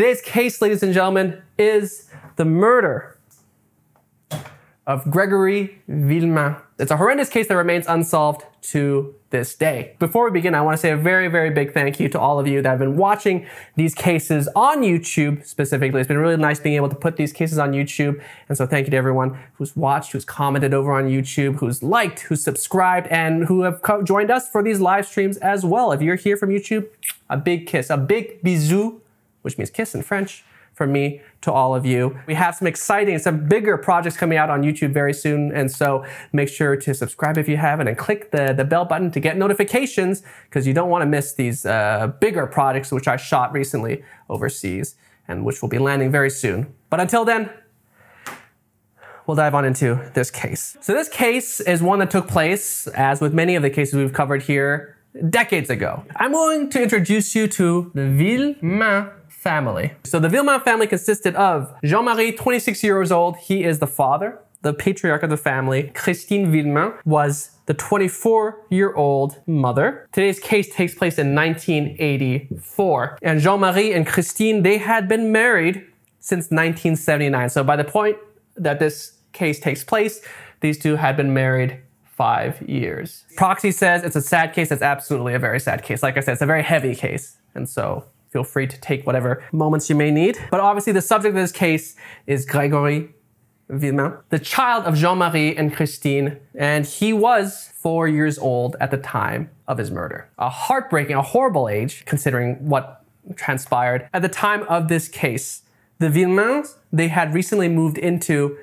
Today's case, ladies and gentlemen, is the murder of Grégory Villemin. It's a horrendous case that remains unsolved to this day. Before we begin, I want to say a very, very big thank you to all of you that have been watching these cases on YouTube specifically. It's been really nice being able to put these cases on YouTube. And so thank you to everyone who's watched, who's commented over on YouTube, who's liked, who's subscribed, and who have joined us for these live streams as well. If you're here from YouTube, a big kiss, a big bisou, which means kiss in French, from me to all of you. We have some exciting, some bigger projects coming out on YouTube very soon, and so make sure to subscribe if you haven't and click the bell button to get notifications, because you don't want to miss these bigger projects which I shot recently overseas and which will be landing very soon. But until then, we'll dive on into this case. So this case is one that took place, as with many of the cases we've covered here, decades ago. I'm going to introduce you to the Villemin family. So the Villemin family consisted of Jean-Marie, 26 years old. He is the father, the patriarch of the family. Christine Villemin was the 24-year-old mother. Today's case takes place in 1984. And Jean-Marie and Christine, they had been married since 1979. So by the point that this case takes place, these two had been married 5 years. Proxy says it's a sad case. It's absolutely a very sad case. Like I said, it's a very heavy case. And so feel free to take whatever moments you may need. But obviously the subject of this case is Grégory Villemin, the child of Jean-Marie and Christine, and he was 4 years old at the time of his murder. A heartbreaking, a horrible age, considering what transpired. At the time of this case, the Villemins, they had recently moved into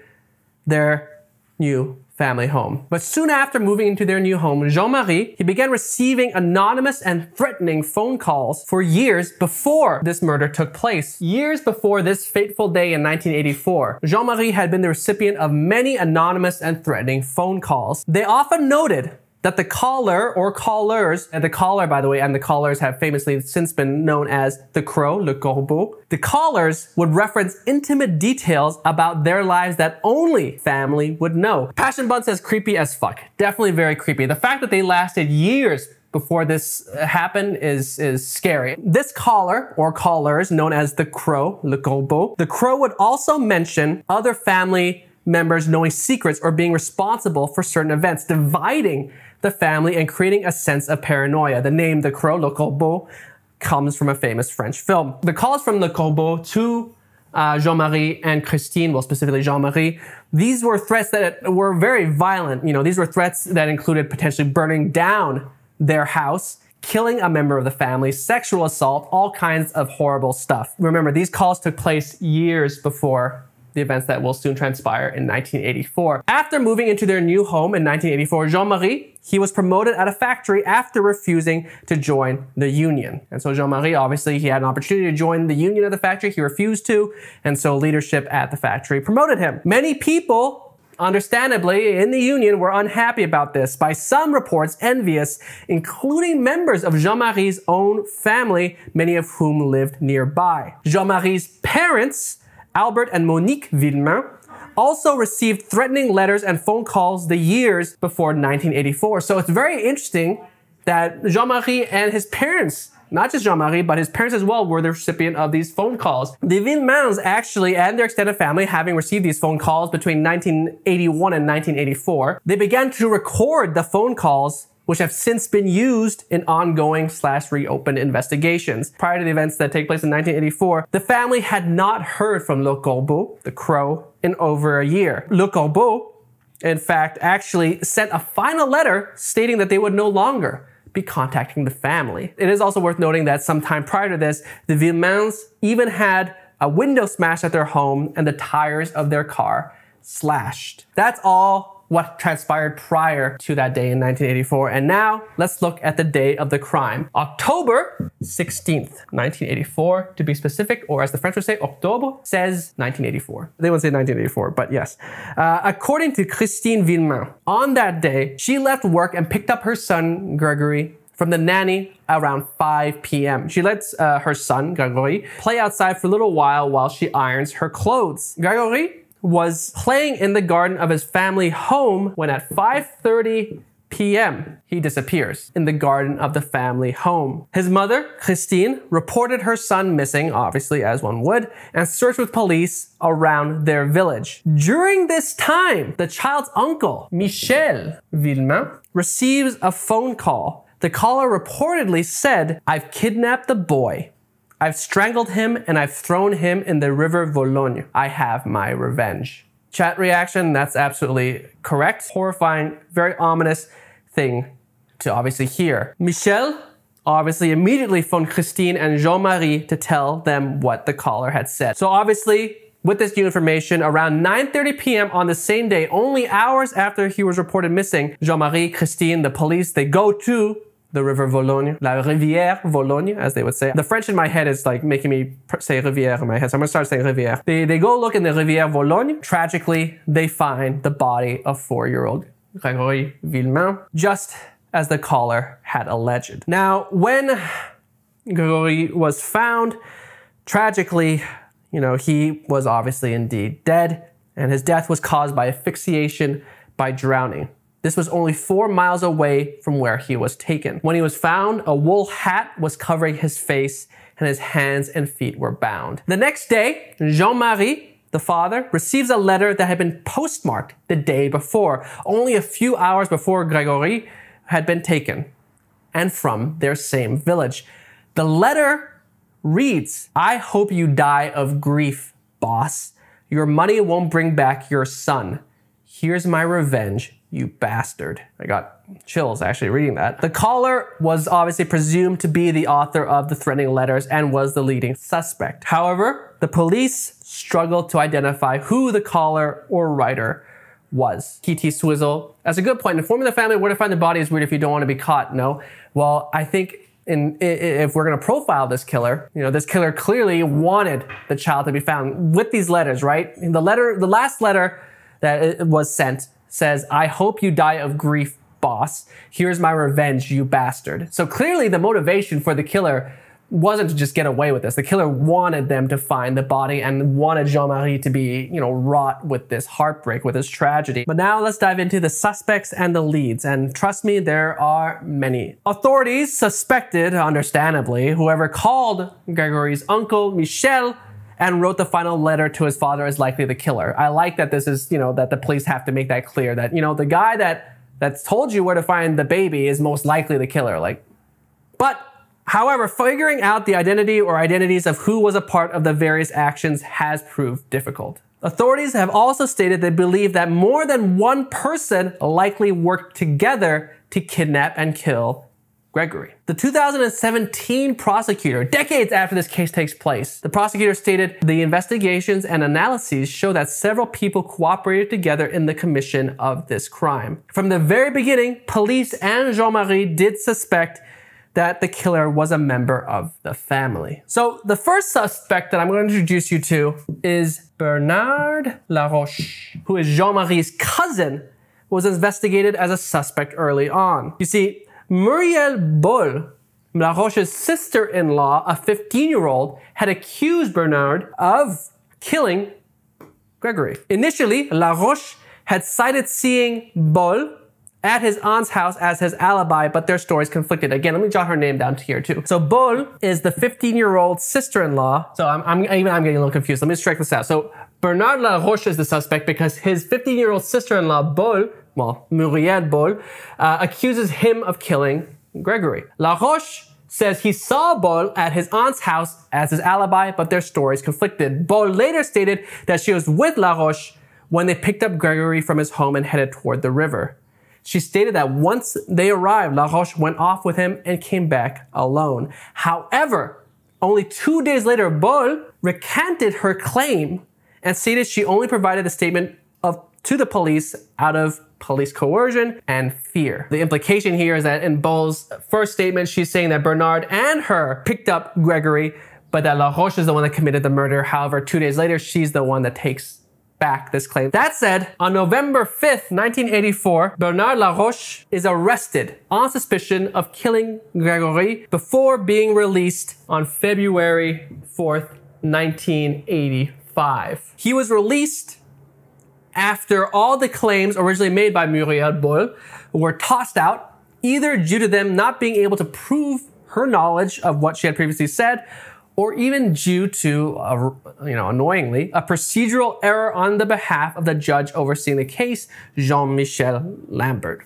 their new family home. But soon after moving into their new home, Jean-Marie, he began receiving anonymous and threatening phone calls for years before this murder took place. Years before this fateful day in 1984, Jean-Marie had been the recipient of many anonymous and threatening phone calls. They often noted that the caller or callers, and the caller, by the way, and the callers have famously since been known as the crow, le corbeau. The callers would reference intimate details about their lives that only family would know. Passion Bun says creepy as fuck. Definitely very creepy. The fact that they lasted years before this happened is scary. This caller or callers, known as the crow, le corbeau, the crow would also mention other family members knowing secrets or being responsible for certain events, dividing the family and creating a sense of paranoia. The name The Crow, Le Corbeau, comes from a famous French film. The calls from Le Corbeau to Jean-Marie and Christine, well, specifically Jean-Marie, these were threats that were very violent. You know, these were threats that included potentially burning down their house, killing a member of the family, sexual assault, all kinds of horrible stuff. Remember, these calls took place years before the events that will soon transpire in 1984. After moving into their new home in 1984, Jean-Marie, he was promoted at a factory after refusing to join the union. And so Jean-Marie, obviously, he had an opportunity to join the union of the factory. He refused to, and so leadership at the factory promoted him. Many people, understandably, in the union were unhappy about this. By some reports, envious, including members of Jean-Marie's own family, many of whom lived nearby. Jean-Marie's parents, Albert and Monique Villemin, also received threatening letters and phone calls the years before 1984. So it's very interesting that Jean-Marie and his parents, not just Jean-Marie, but his parents as well, were the recipient of these phone calls. The Villemins actually, and their extended family, having received these phone calls between 1981 and 1984, they began to record the phone calls which have since been used in ongoing / reopened investigations. Prior to the events that take place in 1984, the family had not heard from Le Corbeau, the crow, in over a year. Le Corbeau, in fact, actually sent a final letter stating that they would no longer be contacting the family. It is also worth noting that sometime prior to this, the Villemins even had a window smashed at their home and the tires of their car slashed. That's all what transpired prior to that day in 1984. And now let's look at the day of the crime. October 16th, 1984, to be specific, or as the French would say, Octobre, says 1984. They won't say 1984, but yes. According to Christine Villemin, on that day, she left work and picked up her son, Grégory, from the nanny around 5 p.m. She lets her son, Grégory, play outside for a little while she irons her clothes. Grégory was playing in the garden of his family home when at 5:30 p.m. he disappears in the garden of the family home. His mother, Christine, reported her son missing, obviously as one would, and searched with police around their village. During this time, the child's uncle, Michel Villemin, receives a phone call. The caller reportedly said, "I've kidnapped the boy. I've strangled him and I've thrown him in the river Vologne. I have my revenge." Chat reaction, that's absolutely correct. Horrifying, very ominous thing to obviously hear. Michel obviously immediately phoned Christine and Jean-Marie to tell them what the caller had said. So obviously, with this new information, around 9:30 p.m. on the same day, only hours after he was reported missing, Jean-Marie, Christine, the police, they go to the river Vologne, la rivière Vologne, as they would say. The French in my head is like making me say rivière in my head, so I'm gonna start saying rivière. They go look in the rivière Vologne. Tragically, they find the body of 4-year-old Grégory Villemin, just as the caller had alleged. Now, when Grégory was found, tragically, you know, he was obviously indeed dead, and his death was caused by asphyxiation by drowning. This was only 4 miles away from where he was taken. When he was found, a wool hat was covering his face and his hands and feet were bound. The next day, Jean-Marie, the father, receives a letter that had been postmarked the day before, only a few hours before Grégory had been taken, and from their same village. The letter reads, "I hope you die of grief, boss. Your money won't bring back your son. Here's my revenge. You bastard." I got chills actually reading that. The caller was obviously presumed to be the author of the threatening letters and was the leading suspect. However, the police struggled to identify who the caller or writer was. T.T. Swizzle, that's a good point. Informing the family where to find the body is weird if you don't want to be caught. No. Well, I think if we're going to profile this killer, you know, this killer clearly wanted the child to be found with these letters, right? The last letter that was sent says, "I hope you die of grief, boss. Here's my revenge, you bastard." So clearly the motivation for the killer wasn't to just get away with this. The killer wanted them to find the body and wanted Jean-Marie to be, you know, wrought with this heartbreak, with this tragedy. But now let's dive into the suspects and the leads. And trust me, there are many. Authorities suspected, understandably, whoever called Grégory's uncle, Michel, and wrote the final letter to his father is likely the killer. I like that this is, you know, that the police have to make that clear that, you know, the guy that's told you where to find the baby is most likely the killer. Like, but however, figuring out the identity or identities of who was a part of the various actions has proved difficult. Authorities have also stated they believe that more than one person likely worked together to kidnap and kill Grégory. The 2017 prosecutor, decades after this case takes place, the prosecutor stated, "The investigations and analyses show that several people cooperated together in the commission of this crime. From the very beginning, police and Jean-Marie did suspect that the killer was a member of the family." So the first suspect that I'm going to introduce you to is Bernard Laroche, who is Jean-Marie's cousin, who was investigated as a suspect early on. You see, Murielle Bolle, Laroche's sister-in-law, a 15-year-old, had accused Bernard of killing Grégory. Initially, Laroche had cited seeing Bolle at his aunt's house as his alibi, but their stories conflicted. Again, let me jot her name down here too. So Bolle is the 15-year-old sister-in-law. So I'm getting a little confused. Let me strike this out. So Bernard Laroche is the suspect because his 15-year-old sister-in-law Bolle, well, Murielle Bolle, accuses him of killing Grégory. Laroche says he saw Bolle at his aunt's house as his alibi, but their stories conflicted. Bolle later stated that she was with Laroche when they picked up Grégory from his home and headed toward the river. She stated that once they arrived, Laroche went off with him and came back alone. However, only 2 days later, Bolle recanted her claim and stated she only provided the statement to the police out of police coercion and fear. The implication here is that in Bolle's first statement, she's saying that Bernard and her picked up Grégory, but that Laroche is the one that committed the murder. However, 2 days later, she's the one that takes back this claim. That said, on November 5th, 1984, Bernard Laroche is arrested on suspicion of killing Grégory before being released on February 4th, 1985. He was released after all the claims originally made by Murielle Bolle were tossed out, either due to them not being able to prove her knowledge of what she had previously said, or even due to, annoyingly, a procedural error on the behalf of the judge overseeing the case, Jean-Michel Lambert.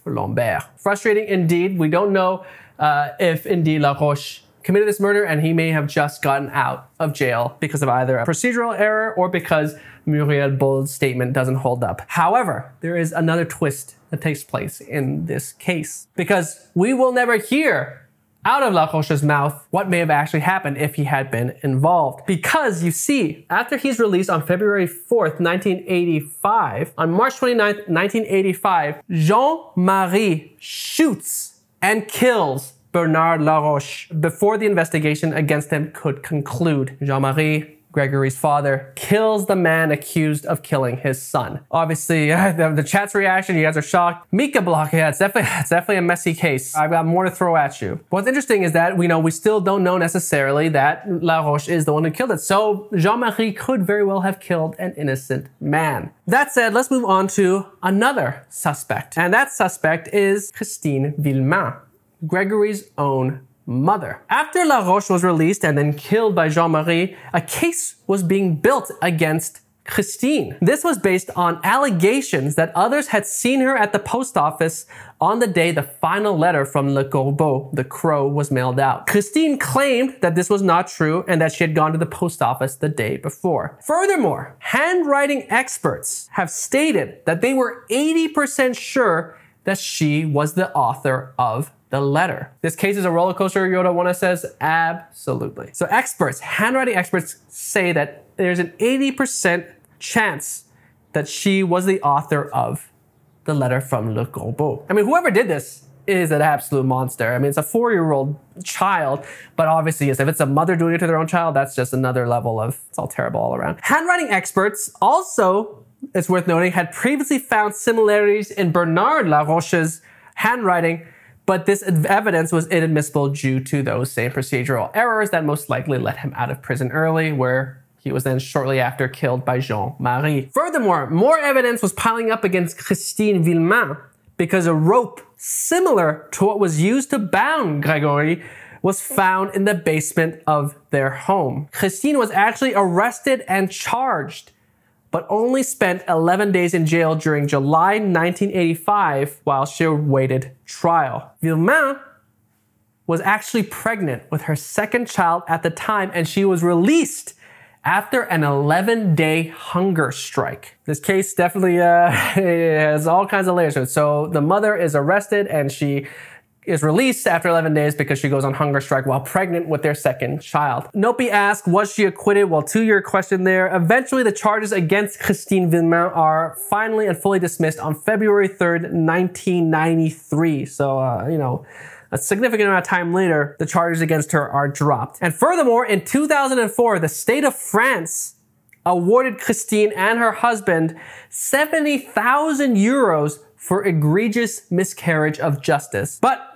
Frustrating indeed. We don't know if indeed Laroche committed this murder, and he may have just gotten out of jail because of either a procedural error or because Murielle Bolle's statement doesn't hold up. However, there is another twist that takes place in this case, because we will never hear out of Laroche's mouth what may have actually happened if he had been involved. Because, you see, after he's released on February 4th, 1985, on March 29th, 1985, Jean-Marie shoots and kills Bernard Laroche before the investigation against him could conclude. Jean-Marie, Gregory's father, kills the man accused of killing his son. Obviously, the chat's reaction, you guys are shocked. Mika Block, yeah, it's definitely a messy case. I've got more to throw at you. What's interesting is that we still don't know necessarily that Laroche is the one who killed it. So Jean-Marie could very well have killed an innocent man. That said, let's move on to another suspect. And that suspect is Christine Villemin, Gregory's own mother. After Laroche was released and then killed by Jean-Marie, a case was being built against Christine. This was based on allegations that others had seen her at the post office on the day the final letter from Le Corbeau, the crow, was mailed out. Christine claimed that this was not true and that she had gone to the post office the day before. Furthermore, handwriting experts have stated that they were 80% sure that she was the author of the letter. This case is a roller coaster, Yoda Wana says, absolutely. So experts, handwriting experts, say that there's an 80% chance that she was the author of the letter from Le Corbeau. I mean, whoever did this is an absolute monster. I mean, it's a 4-year-old child, but obviously, yes, if it's a mother doing it to their own child, that's just another level of, it's all terrible all around. Handwriting experts also, it's worth noting, had previously found similarities in Bernard Laroche's handwriting, but this evidence was inadmissible due to those same procedural errors that most likely let him out of prison early, where he was then shortly after killed by Jean-Marie. Furthermore, more evidence was piling up against Christine Villemin because a rope similar to what was used to bound Grégory was found in the basement of their home. Christine was actually arrested and charged, but only spent 11 days in jail during July 1985 while she awaited trial. Villemin was actually pregnant with her second child at the time, and she was released after an 11-day hunger strike. This case definitely has all kinds of layers to it. So the mother is arrested and she is released after 11 days because she goes on hunger strike while pregnant with their second child. Nopi asked, was she acquitted? Well, to your question there, eventually the charges against Christine Villemin are finally and fully dismissed on February 3rd, 1993. So, a significant amount of time later, the charges against her are dropped. And furthermore, in 2004, the state of France awarded Christine and her husband 70,000 euros for egregious miscarriage of justice. But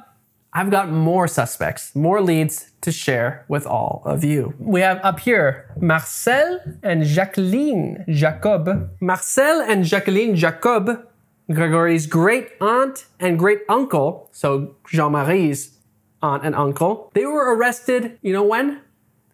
I've got more suspects, more leads to share with all of you. We have up here Marcel and Jacqueline Jacob. Marcel and Jacqueline Jacob, Gregory's great aunt and great uncle, so Jean-Marie's aunt and uncle, they were arrested, you know when?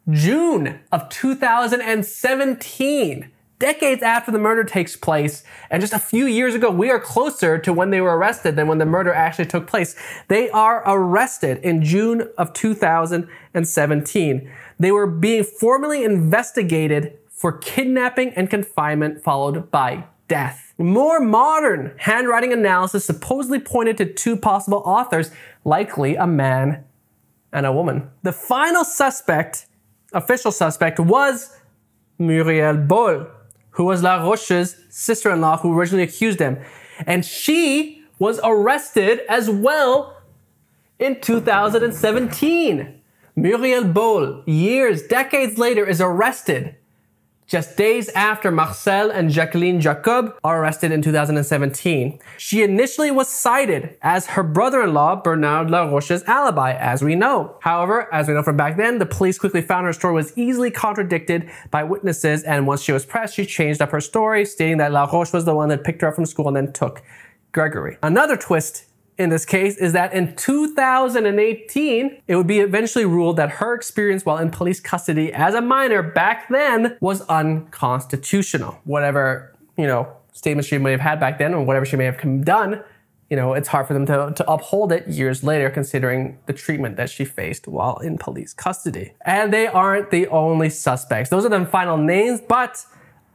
June of 2017. Decades after the murder takes place, and just a few years ago, we are closer to when they were arrested than when the murder actually took place. They are arrested in June of 2017. They were being formally investigated for kidnapping and confinement followed by death. More modern handwriting analysis supposedly pointed to two possible authors, likely a man and a woman. The final suspect, official suspect, was Murielle Bolle, who was Laroche's sister-in-law who originally accused him. And she was arrested as well in 2017. Murielle Bolle, years, decades later, is arrested Just days after Marcel and Jacqueline Jacob are arrested in 2017, she initially was cited as her brother-in-law Bernard Laroche's alibi, as we know. However, as we know from back then, the police quickly found her story was easily contradicted by witnesses, and once she was pressed, she changed up her story, stating that Laroche was the one that picked her up from school and then took Grégory. Another twist in this case is that in 2018, it would be eventually ruled that her experience while in police custody as a minor back then was unconstitutional. Whatever, you know, statements she may have had back then or whatever she may have done, you know, it's hard for them to uphold it years later, considering the treatment that she faced while in police custody. And they aren't the only suspects. Those are the final names, but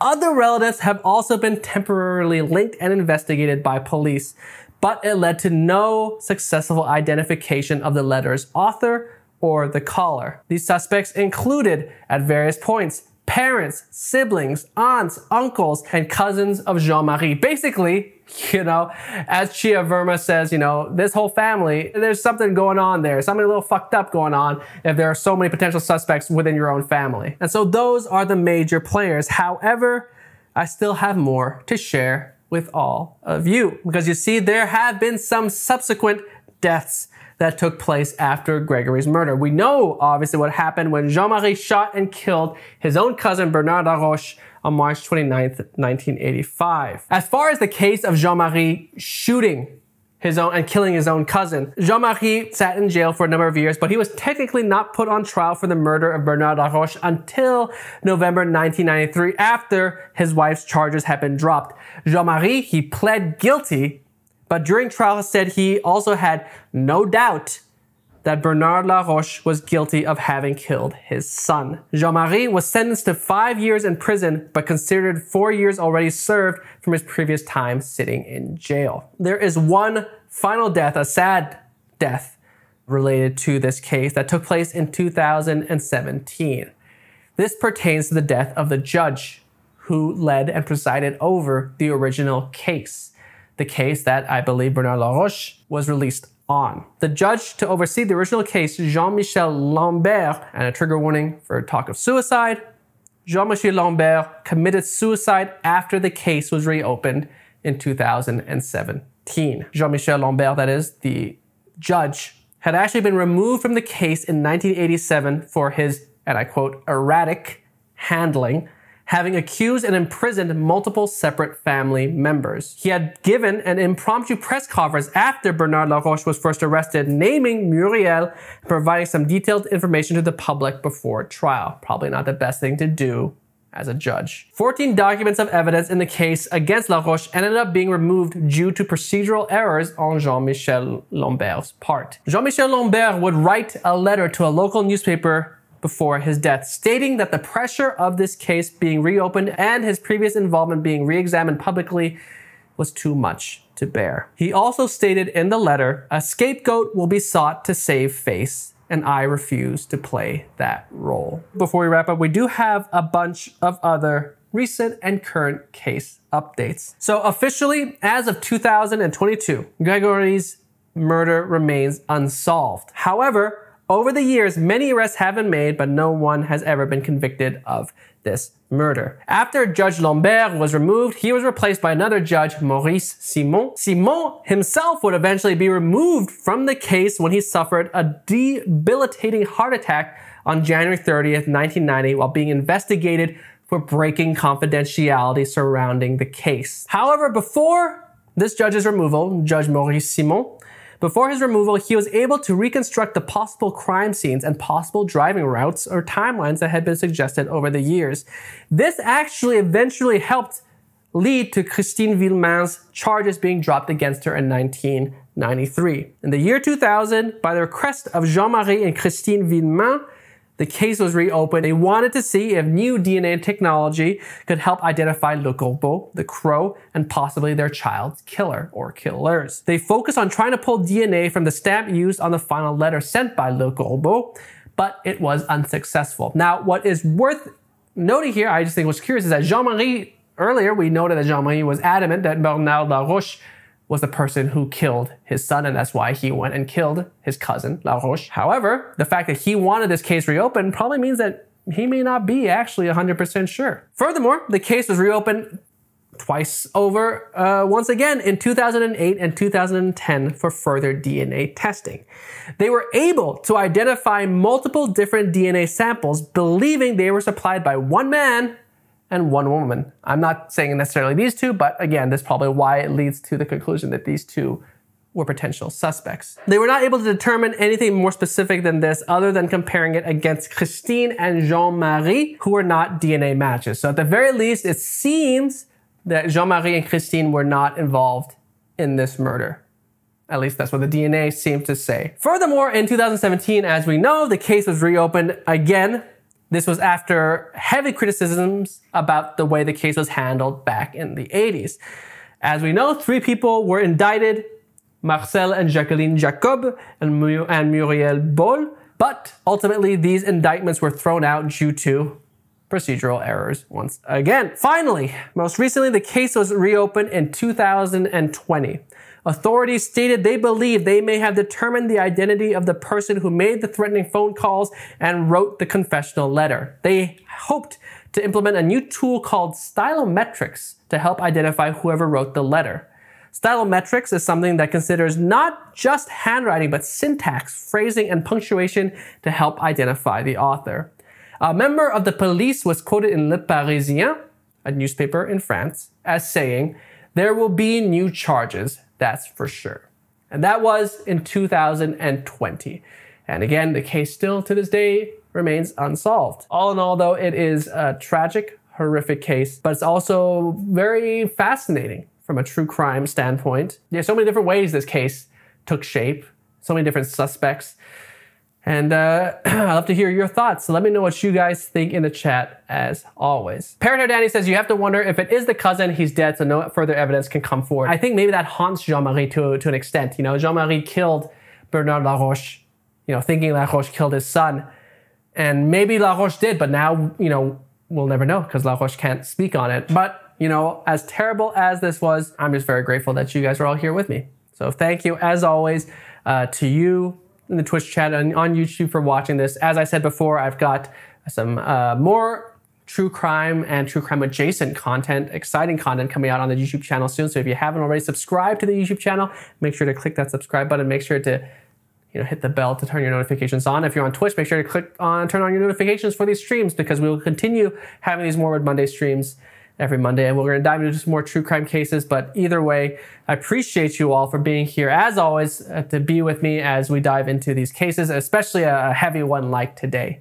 other relatives have also been temporarily linked and investigated by police, but it led to no successful identification of the letter's author or the caller. These suspects included, at various points, parents, siblings, aunts, uncles, and cousins of Jean-Marie. Basically, you know, as Chia Verma says, you know, this whole family, there's something going on there, something a little fucked up going on if there are so many potential suspects within your own family. And so those are the major players. However, I still have more to share with all of you, because you see, there have been some subsequent deaths that took place after Grégory's murder. We know, obviously, what happened when Jean-Marie shot and killed his own cousin, Bernard Laroche, on March 29th, 1985. As far as the case of Jean-Marie shooting his own and killing his own cousin, Jean-Marie sat in jail for a number of years, but he was technically not put on trial for the murder of Bernard Laroche until November 1993, after his wife's charges had been dropped. Jean-Marie, he pled guilty, but during trial said he also had no doubt that Bernard Laroche was guilty of having killed his son. Jean-Marie was sentenced to 5 years in prison, but considered 4 years already served from his previous time sitting in jail. There is one final death, a sad death, related to this case that took place in 2017. This pertains to the death of the judge who led and presided over the original case, the case that I believe Bernard Laroche was released on. The judge to oversee the original case, Jean-Michel Lambert, and a trigger warning for talk of suicide, Jean-Michel Lambert committed suicide after the case was reopened in 2017. Jean-Michel Lambert, that is, the judge, had actually been removed from the case in 1987 for his, and I quote, erratic handling, having accused and imprisoned multiple separate family members. He had given an impromptu press conference after Bernard Laroche was first arrested, naming Murielle, providing some detailed information to the public before trial. Probably not the best thing to do as a judge. 14 documents of evidence in the case against Laroche ended up being removed due to procedural errors on Jean-Michel Lambert's part. Jean-Michel Lambert would write a letter to a local newspaper before his death, stating that the pressure of this case being reopened and his previous involvement being re-examined publicly was too much to bear. He also stated in the letter, a scapegoat will be sought to save face, and I refuse to play that role. Before we wrap up, we do have a bunch of other recent and current case updates. So officially, as of 2022, Grégory's murder remains unsolved. However, over the years, many arrests have been made, but no one has ever been convicted of this murder. After Judge Lambert was removed, he was replaced by another judge, Maurice Simon. Simon himself would eventually be removed from the case when he suffered a debilitating heart attack on January 30th, 1990, while being investigated for breaking confidentiality surrounding the case. However, before this judge's removal, Judge Maurice Simon, before his removal, he was able to reconstruct the possible crime scenes and possible driving routes or timelines that had been suggested over the years. This actually eventually helped lead to Christine Villemin's charges being dropped against her in 1993. In the year 2000, by the request of Jean-Marie and Christine Villemin, the case was reopened. They wanted to see if new DNA technology could help identify Le Corbeau, the crow, and possibly their child's killer or killers. They focused on trying to pull DNA from the stamp used on the final letter sent by Le Corbeau, but it was unsuccessful. Now, what is worth noting here, I just think what's curious, is that Jean-Marie, earlier we noted that Jean-Marie was adamant that Bernard Laroche was the person who killed his son, and that's why he went and killed his cousin, Laroche. However, the fact that he wanted this case reopened probably means that he may not be actually 100% sure. Furthermore, the case was reopened twice over, once again in 2008 and 2010 for further DNA testing. They were able to identify multiple different DNA samples, believing they were supplied by one man and one woman. I'm not saying necessarily these two, but again, that's probably why it leads to the conclusion that these two were potential suspects. They were not able to determine anything more specific than this, other than comparing it against Christine and Jean-Marie, who were not DNA matches. So at the very least, it seems that Jean-Marie and Christine were not involved in this murder. At least that's what the DNA seemed to say. Furthermore, in 2017, as we know, the case was reopened again. This was after heavy criticisms about the way the case was handled back in the 80s. As we know, three people were indicted, Marcel and Jacqueline Jacob and Murielle Bolle, but ultimately these indictments were thrown out due to procedural errors once again. Finally, most recently, the case was reopened in 2020. Authorities stated they believe they may have determined the identity of the person who made the threatening phone calls and wrote the confessional letter. They hoped to implement a new tool called stylometrics to help identify whoever wrote the letter. Stylometrics is something that considers not just handwriting, but syntax, phrasing, and punctuation to help identify the author. A member of the police was quoted in Le Parisien, a newspaper in France, as saying, "There will be new charges, that's for sure." And that was in 2020. And again, the case still to this day remains unsolved. All in all, though, it is a tragic, horrific case, but it's also very fascinating from a true crime standpoint. There's so many different ways this case took shape, so many different suspects. And I'd love to hear your thoughts. So let me know what you guys think in the chat, as always. Parenthood Danny says, you have to wonder if it is the cousin, he's dead, so no further evidence can come forward. I think maybe that haunts Jean-Marie to an extent. You know, Jean-Marie killed Bernard Laroche, you know, thinking Laroche killed his son. And maybe Laroche did, but now, you know, we'll never know because Laroche can't speak on it. But, you know, as terrible as this was, I'm just very grateful that you guys are all here with me. So thank you, as always, to you, in the Twitch chat and on YouTube for watching this. As I said before, I've got some more true crime and true crime adjacent content, exciting content coming out on the YouTube channel soon. So if you haven't already subscribed to the YouTube channel, make sure to click that subscribe button. Make sure to hit the bell to turn your notifications on. If you're on Twitch, make sure to turn on your notifications for these streams, because we will continue having these Morbid Monday streams every Monday, and we're going to dive into some more true crime cases. But either way, I appreciate you all for being here, as always, to be with me as we dive into these cases, especially a heavy one like today.